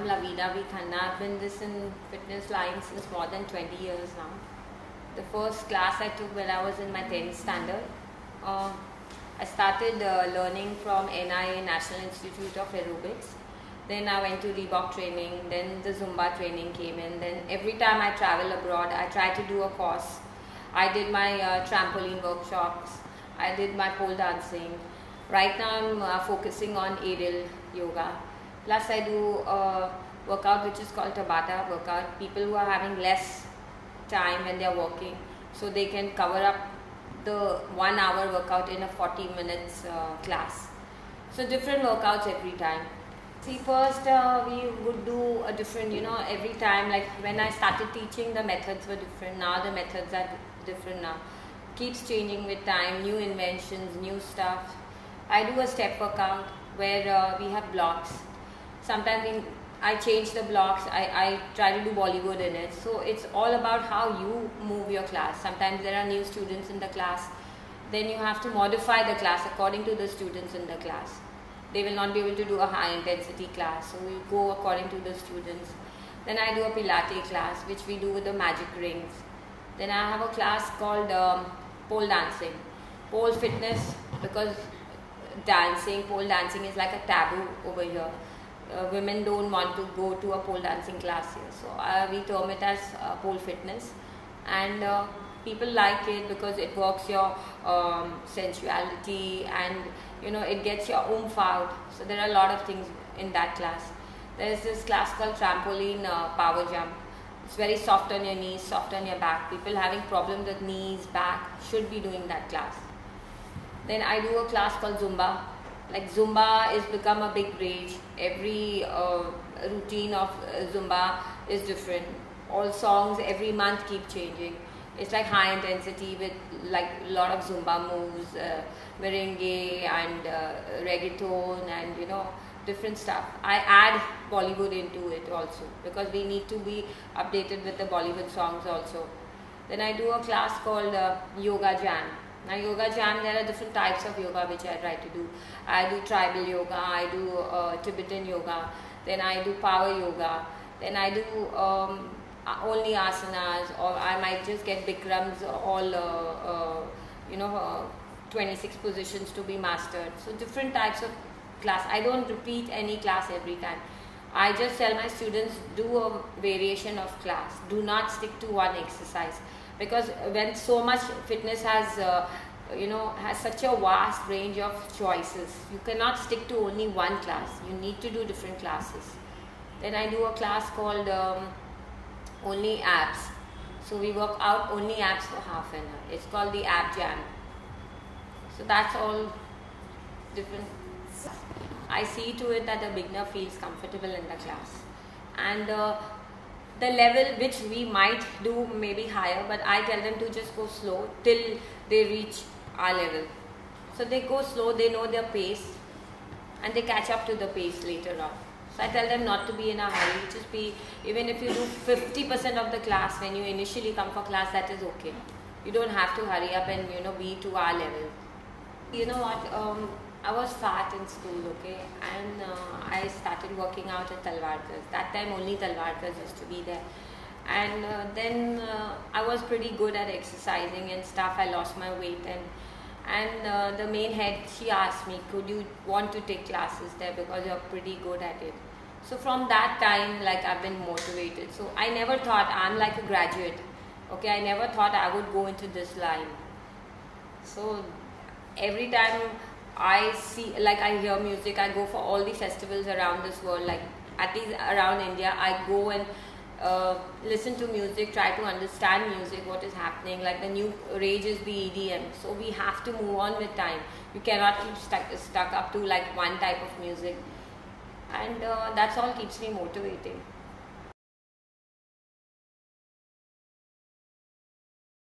I'm Lavina V. Khanna. I've been this in fitness line since more than 20 years now. The first class I took when I was in my 10th standard. I started learning from NIA, National Institute of Aerobics. Then I went to Reebok training, then the Zumba training came in. Then every time I travel abroad, I try to do a course. I did my trampoline workshops. I did my pole dancing. Right now I'm focusing on aerial yoga. Plus I do a workout which is called Tabata workout. People who are having less time when they are working, so they can cover up the 1 hour workout in a 40 minutes class. So different workouts every time. See, first we would do a different, every time, like when I started teaching the methods were different. Now the methods are different now. Keeps changing with time, new inventions, new stuff. I do a step workout where we have blocks. Sometimes I change the blocks, I try to do Bollywood in it. So it's all about how you move your class. Sometimes there are new students in the class. Then you have to modify the class according to the students in the class. They will not be able to do a high intensity class. So we go according to the students. Then I do a Pilates class, which we do with the magic rings. Then I have a class called pole dancing. Pole fitness, because pole dancing is like a taboo over here. Women don't want to go to a pole dancing class here, so we term it as pole fitness, and people like it because it works your sensuality, and it gets your oomph out. So there are a lot of things in that class. There is this class called trampoline power jump. It's very soft on your knees, soft on your back. People having problems with knees, back should be doing that class. Then I do a class called Zumba. Like Zumba is become a big rage. Every routine of Zumba is different. All songs every month keep changing. It's like high intensity with like a lot of Zumba moves, merengue and reggaeton and different stuff. I add Bollywood into it also because we need to be updated with the Bollywood songs also. Then I do a class called Yoga Jam. Now yoga jam, there are different types of yoga which I try to do. I do tribal yoga, I do Tibetan yoga, then I do power yoga, then I do only asanas, or I might just get Bikrams, all 26 positions to be mastered. So different types of class. I don't repeat any class every time. I just tell my students, do a variation of class. Do not stick to one exercise. Because when so much fitness has such a vast range of choices, you cannot stick to only one class. You need to do different classes. Then I do a class called Only Abs. So we work out only abs for half an hour. It's called the Ab Jam. So that's all different. I see to it that the beginner feels comfortable in the class. And the level which we might do may be higher, but I tell them to just go slow till they reach our level. So they go slow, they know their pace, and they catch up to the pace later on. So I tell them not to be in a hurry, just be, even if you do 50% of the class when you initially come for class, that is okay. You don't have to hurry up and be to our level. You know what, I was fat in school, okay, and I started working out at Talwarkas. That time only Talwarkas used to be there, and then I was pretty good at exercising and stuff. I lost my weight, and the main head, she asked me, could you want to take classes there because you're pretty good at it. So from that time, like, I've been motivated. So I never thought, I'm like a graduate, okay, I never thought I would go into this line. So every time I see, like, I hear music, I go for all the festivals around this world, like at least around India, I go and listen to music, try to understand music, what is happening, like the new rage is the EDM, so we have to move on with time. You cannot keep stuck up to like one type of music, and that's all keeps me motivating.